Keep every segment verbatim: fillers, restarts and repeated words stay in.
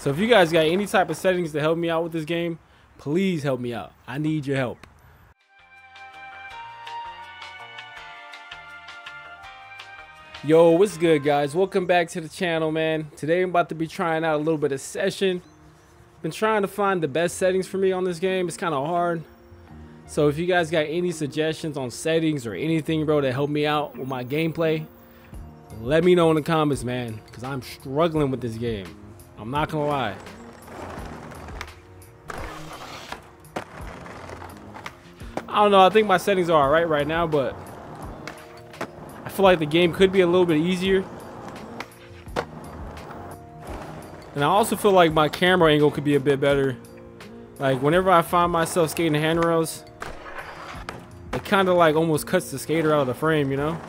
So if you guys got any type of settings to help me out with this game, please help me out. I need your help. Yo, what's good, guys? Welcome back to the channel, man. Today I'm about to be trying out a little bit of Session. Been trying to find the best settings for me on this game. It's kind of hard. So if you guys got any suggestions on settings or anything, bro, to help me out with my gameplay, let me know in the comments, man, because I'm struggling with this game. I'm not gonna lie. I don't know, I think my settings are all right right now, but I feel like the game could be a little bit easier. And I also feel like my camera angle could be a bit better. Like, whenever I find myself skating handrails, it kind of like almost cuts the skater out of the frame, you know?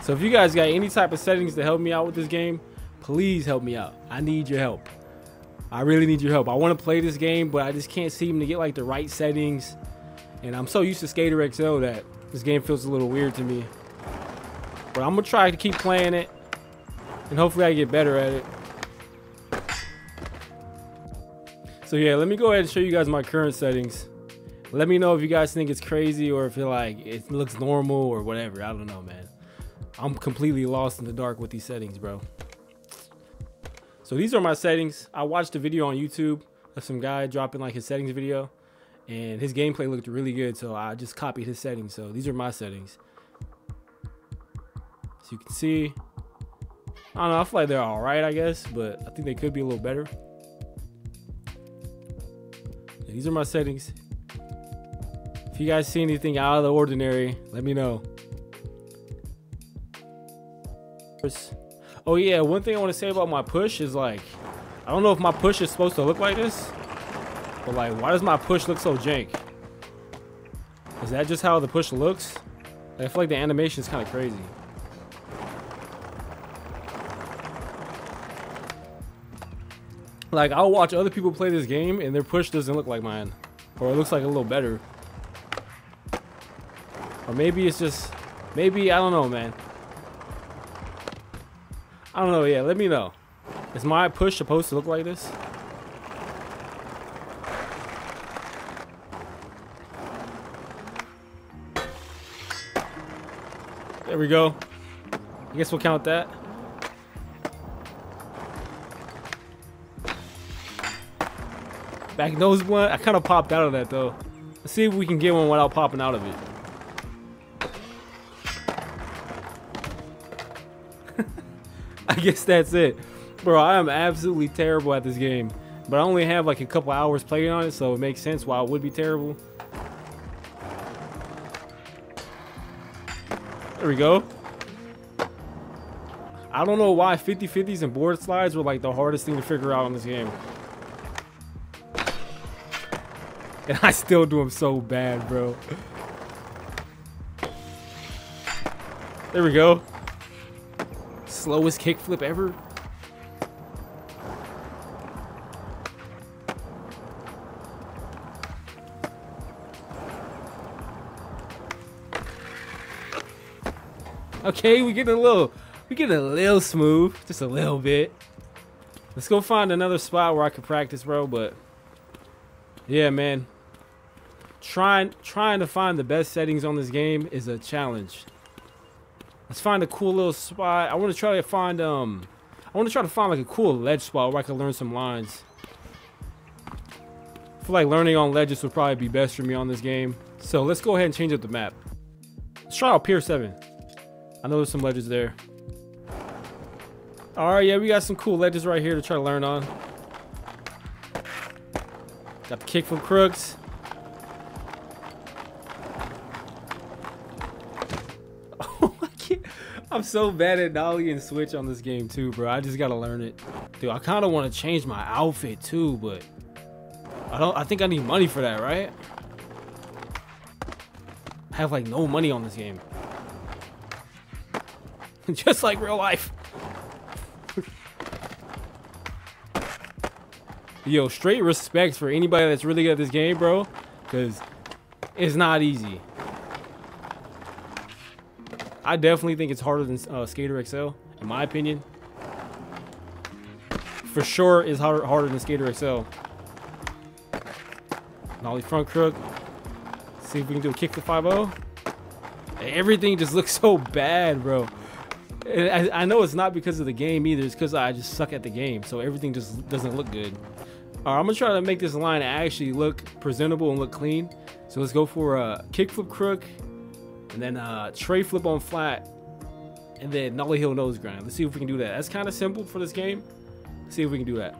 So if you guys got any type of settings to help me out with this game, please help me out. I need your help. I really need your help. I want to play this game, but I just can't seem to get like the right settings. And I'm so used to Skater X L that this game feels a little weird to me. But I'm going to try to keep playing it, and hopefully I get better at it. So yeah, let me go ahead and show you guys my current settings. Let me know if you guys think it's crazy or if it like it looks normal or whatever. I don't know, man. I'm completely lost in the dark with these settings, bro. So these are my settings. I watched a video on YouTube of some guy dropping like his settings video, and his gameplay looked really good, so I just copied his settings. So these are my settings. So you can see, I don't know, I feel like they're all right, I guess, but I think they could be a little better. These are my settings. If you guys see anything out of the ordinary, let me know. Oh yeah, one thing I want to say about my push is like, I don't know if my push is supposed to look like this, but like, why does my push look so jank? Is that just how the push looks? I feel like the animation is kind of crazy. Like, I'll watch other people play this game and their push doesn't look like mine, or it looks like a little better. Or maybe it's just, maybe, I don't know, man. I don't know, yeah, let me know. Is my push supposed to look like this? There we go. I guess we'll count that. Back nose blunt. I kind of popped out of that though. Let's see if we can get one without popping out of it. I guess that's it. Bro, I am absolutely terrible at this game. But I only have like a couple hours playing on it, so it makes sense why I would be terrible. There we go. I don't know why fifty fifties and board slides were like the hardest thing to figure out on this game. And I still do them so bad, bro. There we go. Slowest kickflip ever. Okay, we get a little, we get a little smooth, just a little bit. Let's go find another spot where I can practice, bro. But yeah, man. Trying trying to find the best settings on this game is a challenge. Let's find a cool little spot. I want to try to find um I want to try to find like a cool ledge spot where I can learn some lines. I feel like learning on ledges would probably be best for me on this game. So let's go ahead and change up the map. Let's try out Pier seven. I know there's some ledges there. Alright, yeah, we got some cool ledges right here to try to learn on. Got the kick from crooks. I'm so bad at dolly and switch on this game too, bro. I just gotta learn it. Dude, I kinda wanna change my outfit too, but I don't I think I need money for that, right? I have like no money on this game. Just like real life. Yo, straight respects for anybody that's really good at this game, bro, because it's not easy. I definitely think it's harder than uh, Skater X L, in my opinion. for sure is harder, harder than Skater X L. Nollie front crook. See if we can do a kick to five oh. Everything just looks so bad, bro. And I, I know it's not because of the game either. It's because I just suck at the game. So everything just doesn't look good. All right, I'm going to try to make this line actually look presentable and look clean. So let's go for a kick flip crook. And then uh, tray flip on flat. And then nollie heel nose grind. Let's see if we can do that. That's kind of simple for this game. Let's see if we can do that.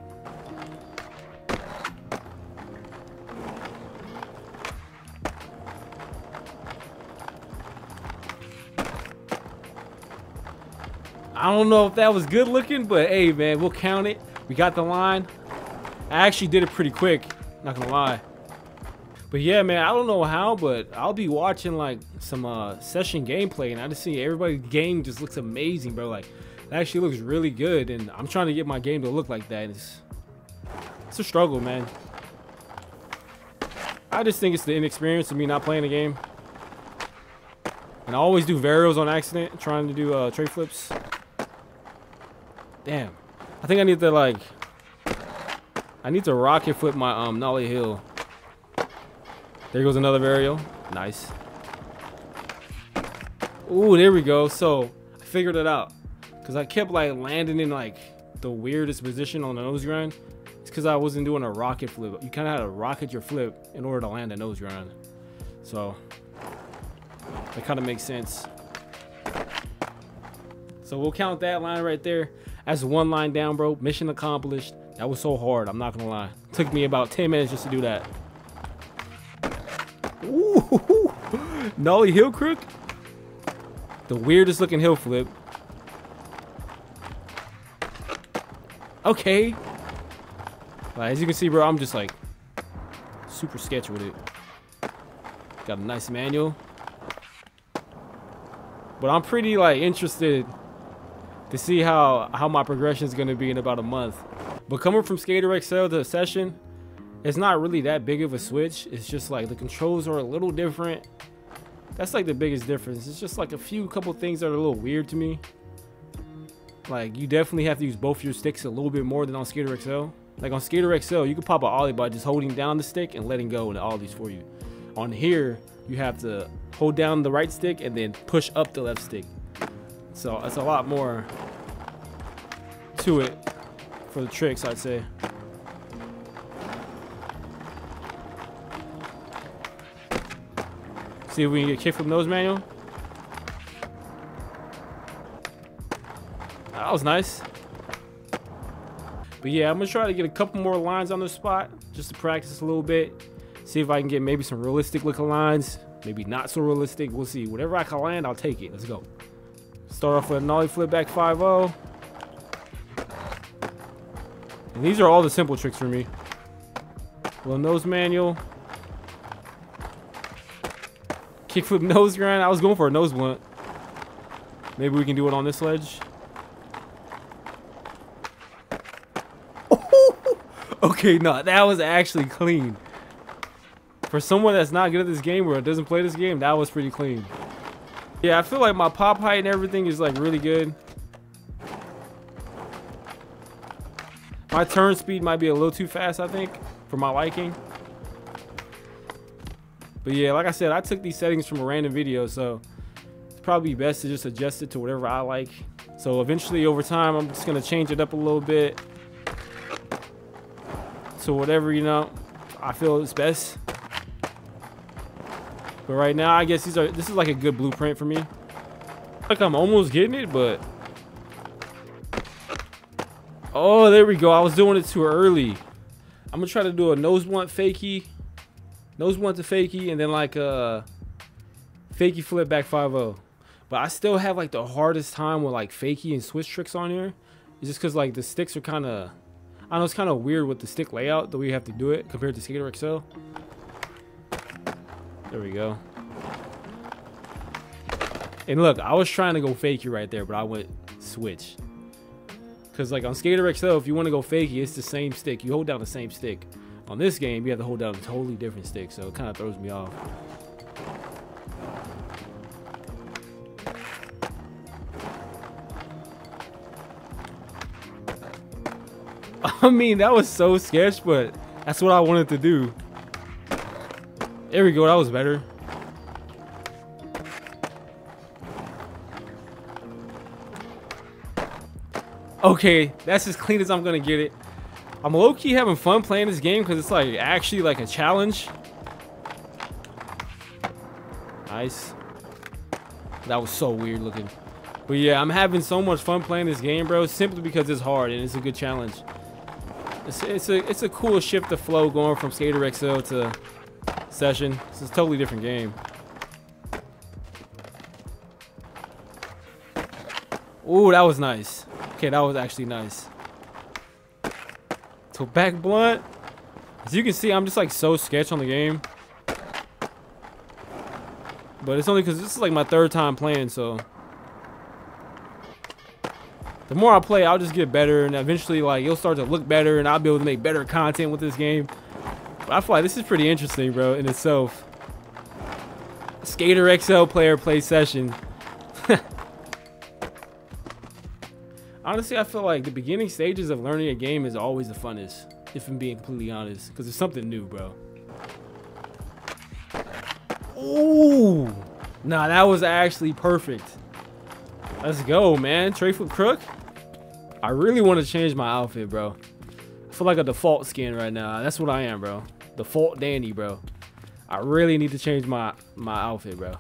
I don't know if that was good looking, but hey, man, we'll count it. We got the line. I actually did it pretty quick, not gonna lie. But yeah, man, I don't know how, but I'll be watching like some uh, session gameplay, and I just see everybody's game just looks amazing, bro. Like, it actually looks really good, and I'm trying to get my game to look like that. It's, it's a struggle, man. I just think it's the inexperience of me not playing the game. And I always do varials on accident, trying to do uh, tray flips. Damn, I think I need to like, I need to rocket flip my um, nollie heel. There goes another varial. Nice. Ooh, there we go. So I figured it out because I kept like landing in like the weirdest position on the nose grind. It's because I wasn't doing a rocket flip. You kind of had to rocket your flip in order to land a nose grind. So that kind of makes sense. So we'll count that line right there. That's one line down, bro. Mission accomplished. That was so hard. I'm not going to lie. It took me about ten minutes just to do that. Ooh. Nollie heel crook. The weirdest looking heel flip. Okay. Right, as you can see, bro, I'm just like super sketchy with it. Got a nice manual. But I'm pretty like interested to see how how my progression is going to be in about a month. But coming from Skater X L to Session, it's not really that big of a switch. It's just like the controls are a little different. That's like the biggest difference. It's just like a few couple things that are a little weird to me. Like, you definitely have to use both your sticks a little bit more than on Skater X L. Like on Skater X L, you can pop an ollie by just holding down the stick and letting go and ollies for you. On here, you have to hold down the right stick and then push up the left stick. So it's a lot more to it for the tricks, I'd say. See if we can get a kick from nose manual. That was nice. But yeah, I'm gonna try to get a couple more lines on the spot just to practice a little bit. See if I can get maybe some realistic looking lines. Maybe not so realistic. We'll see. Whatever I can land, I'll take it. Let's go. Start off with a nollie flip back five oh. And these are all the simple tricks for me. Little nose manual. Kickflip nose grind. I was going for a nose blunt. Maybe we can do it on this ledge. Okay, no. That was actually clean. For someone that's not good at this game or doesn't play this game, that was pretty clean. Yeah, I feel like my pop height and everything is like really good. My turn speed might be a little too fast, I think, for my liking. But yeah, like I said, I took these settings from a random video, so it's probably best to just adjust it to whatever I like. So eventually over time, I'm just gonna change it up a little bit to whatever, you know, I feel is best. But right now, I guess these are, this is like a good blueprint for me. Like, I'm almost getting it, but... Oh, there we go. I was doing it too early. I'm going to try to do a nose blunt fakie. Nose blunt to fakie, and then like a fakie flip back five oh. But I still have like the hardest time with like fakie and switch tricks on here. It's just because like the sticks are kind of... I know it's kind of weird with the stick layout that we have to do it compared to Skater X L. There we go. And look, I was trying to go fakie right there, but I went switch. Because like on Skater X L, if you want to go fakie, it's the same stick. You hold down the same stick. On this game, you have to hold down a totally different stick, so it kind of throws me off. I mean, that was so sketch, but that's what I wanted to do. There we go, that was better. Okay, that's as clean as I'm gonna get it. I'm low-key having fun playing this game because it's like actually like a challenge. Nice. That was so weird looking. But yeah, I'm having so much fun playing this game, bro, simply because it's hard and it's a good challenge. It's, it's, a, it's a cool shift to flow going from Skater X L to Session. It's a totally different game. Ooh, that was nice. Okay, that was actually nice. So back blunt. As you can see, I'm just like so sketch on the game. But it's only because this is like my third time playing, so. The more I play, I'll just get better, and eventually like it'll start to look better, and I'll be able to make better content with this game. But I feel like this is pretty interesting, bro, in itself. Skater X L player play Session. Honestly, I feel like the beginning stages of learning a game is always the funnest, if I'm being completely honest, because it's something new, bro. Ooh, nah, that was actually perfect. Let's go, man. Tray flip crook. I really want to change my outfit, bro. I feel like a default skin right now. That's what I am, bro. Default Danny, bro. I really need to change my my outfit, bro.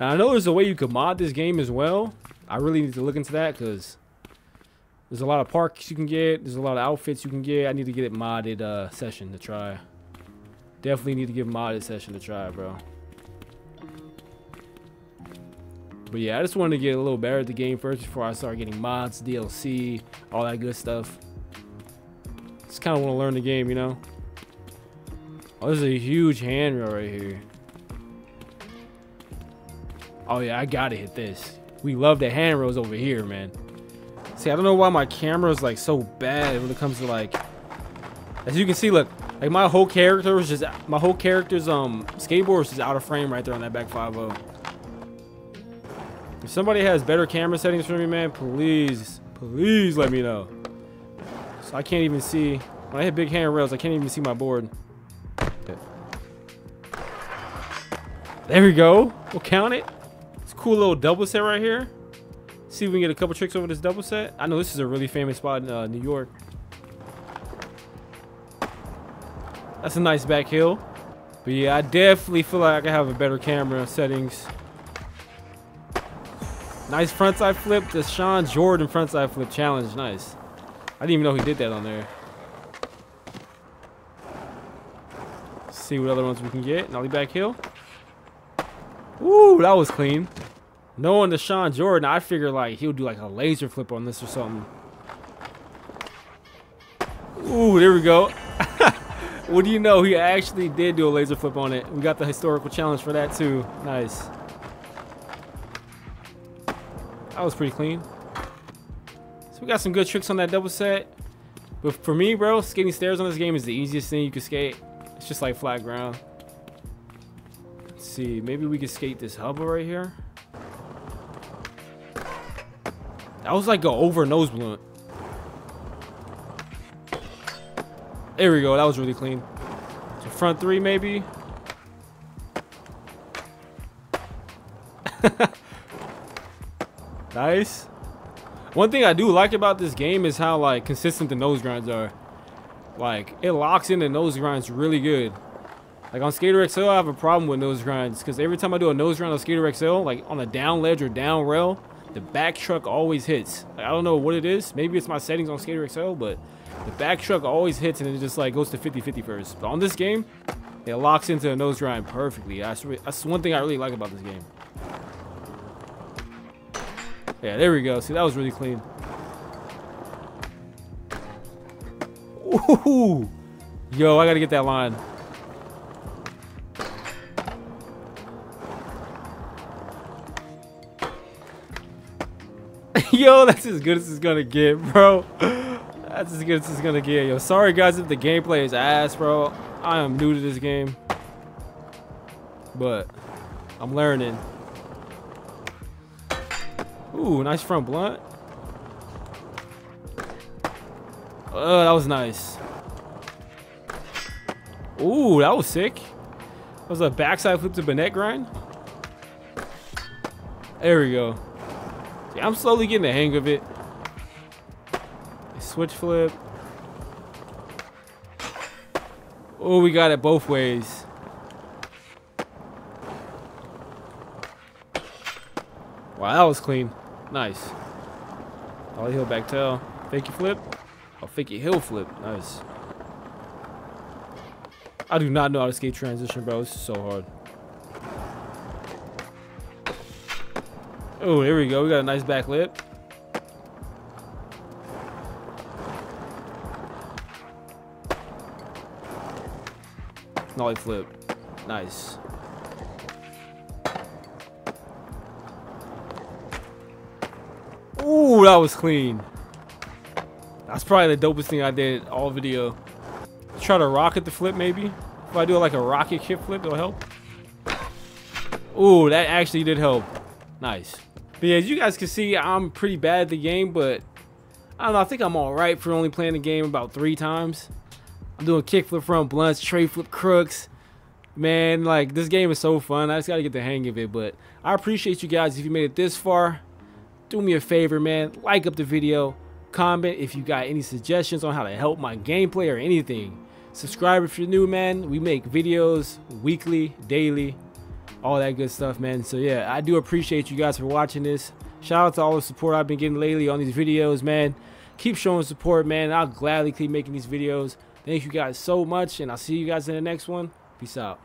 And I know there's a way you could mod this game as well. I really need to look into that because there's a lot of parks you can get. There's a lot of outfits you can get. I need to get it modded uh, Session to try. Definitely need to give modded Session to try, bro. But yeah, I just wanted to get a little better at the game first before I start getting mods, D L C, all that good stuff. Just kind of want to learn the game, you know? Oh, there's a huge handrail right here. Oh yeah, I gotta hit this. We love the handrails over here, man. See, I don't know why my camera is like so bad when it comes to like, as you can see, look, like my whole character was just, my whole character's um skateboard was just out of frame right there on that back five oh. If somebody has better camera settings for me, man, please, please let me know. So I can't even see when I hit big handrails. I can't even see my board. Okay. There we go. We'll count it. Cool little double set right here. See if we can get a couple tricks over this double set. I know this is a really famous spot in uh, New York. That's a nice back hill. But yeah, I definitely feel like I can have a better camera settings. Nice frontside flip. The Sean Jordan frontside flip challenge. Nice. I didn't even know he did that on there. Let's see what other ones we can get. Nollie back hill. Ooh, that was clean. Knowing the Sean Jordan, I figure like he'll do like a laser flip on this or something. Ooh, there we go. What do you know? He actually did do a laser flip on it. We got the historical challenge for that too. Nice. That was pretty clean. So we got some good tricks on that double set. But for me, bro, skating stairs on this game is the easiest thing you can skate. It's just like flat ground. Let's see, maybe we could skate this hubble right here. That was like an over nose blunt. There we go. That was really clean. So front three, maybe. Nice. One thing I do like about this game is how like consistent the nose grinds are. Like it locks in the nose grinds really good. Like on Skater X L, I have a problem with nose grinds because every time I do a nose grind on Skater X L, like on a down ledge or down rail, the back truck always hits. Like I don't know what it is. Maybe it's my settings on Skater X L, but the back truck always hits and it just like goes to fifty fifty first. But on this game, it locks into a nose grind perfectly. That's, that's one thing I really like about this game. Yeah, there we go. See, that was really clean. Ooh, yo, I gotta get that line. Yo, that's as good as it's gonna get, bro. That's as good as it's gonna get. Yo, sorry guys if the gameplay is ass, bro. I am new to this game, but I'm learning. Ooh, nice front blunt. Oh, that was nice. Ooh, that was sick. That was a backside flip to Bennett grind. There we go. See, I'm slowly getting the hang of it. Switch flip. Oh, we got it both ways. Wow, that was clean. Nice. Ollie heel back tail. Fakey flip. Oh, fakey heel flip. Nice. I do not know how to skate transition, bro. This is so hard. Oh, there we go. We got a nice back lip. Nollie flip. Nice. Ooh, that was clean. That's probably the dopest thing I did all video. Try to rocket the flip, maybe. If I do like a rocket kick flip, it'll help. Ooh, that actually did help. Nice. But yeah, as you guys can see, I'm pretty bad at the game, but I don't know. I think I'm all right for only playing the game about three times. I'm doing kickflip front blunts, tray flip crooks. Man, like, this game is so fun. I just got to get the hang of it. But I appreciate you guys if you made it this far. Do me a favor, man. Like up the video. Comment if you got any suggestions on how to help my gameplay or anything. Subscribe if you're new, man. We make videos weekly, daily, all that good stuff, man. So, yeah, I do appreciate you guys for watching this. Shout out to all the support I've been getting lately on these videos, man. Keep showing support, man. I'll gladly keep making these videos. Thank you guys so much, and I'll see you guys in the next one. Peace out.